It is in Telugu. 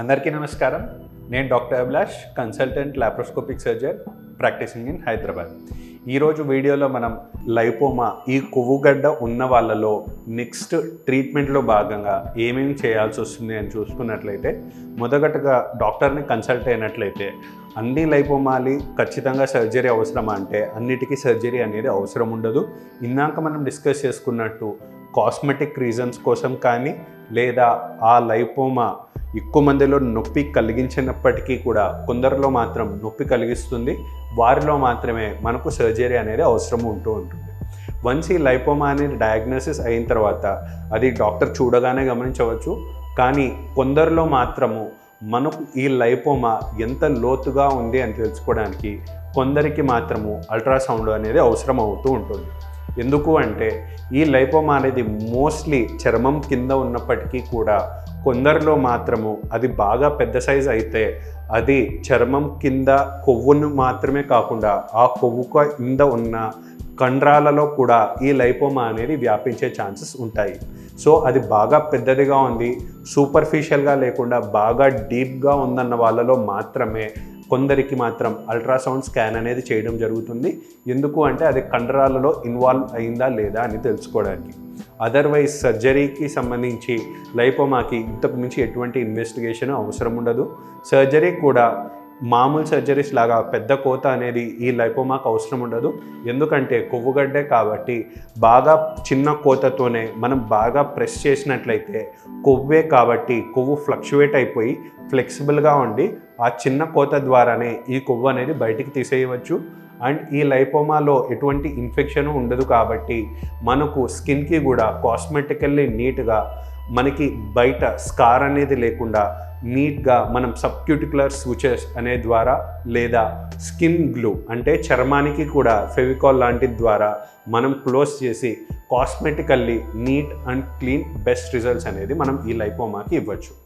అందరికీ నమస్కారం. నేను doctor Abhilash, consultant laparoscopic surgeon practising in Hyderabad. ఈరోజు వీడియోలో మనం లైపోమా, ఈ కొవ్వుగడ్డ ఉన్న వాళ్ళలో నెక్స్ట్ ట్రీట్మెంట్లో భాగంగా ఏమేమి చేయాల్సి వస్తుంది అని చూసుకున్నట్లయితే, మొదటగా డాక్టర్ని కన్సల్ట్ అయినట్లయితే అన్ని లైపోమాలి ఖచ్చితంగా సర్జరీ అవసరమా అంటే అన్నిటికీ సర్జరీ అనేది అవసరం ఉండదు. ఇందాక మనం డిస్కస్ చేసుకున్నట్టు కాస్మెటిక్ రీజన్స్ కోసం కానీ, లేదా ఆ లైపోమా ఎక్కువ మందిలో నొప్పి కలిగించినప్పటికీ కూడా కొందరిలో మాత్రం నొప్పి కలిగిస్తుంది, వారిలో మాత్రమే మనకు సర్జరీ అనేది అవసరం ఉంటూ ఉంటుంది. వన్స్ ఈ లైపోమా అనేది డయాగ్నోసిస్ అయిన తర్వాత అది డాక్టర్ చూడగానే గమనించవచ్చు. కానీ కొందరిలో మాత్రము మనకు ఈ లైపోమా ఎంత లోతుగా ఉంది అని తెలుసుకోవడానికి కొందరికి మాత్రము అల్ట్రాసౌండ్ అనేది అవసరం అవుతూ ఉంటుంది. ఎందుకు అంటే ఈ లైపోమా అనేది మోస్ట్లీ చర్మం కింద ఉన్నప్పటికీ కూడా కొందరిలో మాత్రము అది బాగా పెద్ద సైజ్ అయితే అది చర్మం కింద కొవ్వును మాత్రమే కాకుండా ఆ కొవ్వు కింద ఉన్న కండరాలలో కూడా ఈ లైపోమా అనేది వ్యాపించే ఛాన్సెస్ ఉంటాయి. సో అది బాగా పెద్దదిగా ఉంది, సూపర్ఫిషియల్గా లేకుండా బాగా డీప్గా ఉందన్న వాళ్ళలో మాత్రమే కొందరికి మాత్రం అల్ట్రాసౌండ్ స్కాన్ అనేది చేయడం జరుగుతుంది. ఎందుకు అంటే అది కండరాలలో ఇన్వాల్వ్ అయిందా లేదా అని తెలుసుకోవడానికి. అదర్వైజ్ సర్జరీకి సంబంధించి లైపోమాకి ఇంతకుమించి ఎటువంటి ఇన్వెస్టిగేషన్ అవసరం ఉండదు. సర్జరీ కూడా మామూలు సర్జరీస్ లాగా పెద్ద కోత అనేది ఈ లైపోమాకు అవసరం ఉండదు. ఎందుకంటే కొవ్వుగడ్డే కాబట్టి బాగా చిన్న కోతతోనే మనం బాగా ప్రెస్ చేసినట్లయితే కొవ్వే కాబట్టి కొవ్వు ఫ్లక్చువేట్ అయిపోయి ఫ్లెక్సిబుల్గా ఉండి ఆ చిన్న కోత ద్వారానే ఈ కొవ్వు అనేది బయటికి తీసేయవచ్చు. అండ్ ఈ లైపోమాలో ఎటువంటి ఇన్ఫెక్షను ఉండదు కాబట్టి మనకు స్కిన్కి కూడా కాస్మెటికల్లీ నీట్గా మనకి బయట స్కార్ అనేది లేకుండా నీట్గా మనం సబ్క్యూటికులర్ స్విచెస్ అనే ద్వారా, లేదా స్కిన్ గ్లూ అంటే చర్మానికి కూడా ఫెవికాల్ లాంటి ద్వారా మనం క్లోజ్ చేసి cosmetically neat and clean best results అనేది మనం ఈ లైపోమాకి ఇవ్వచ్చు.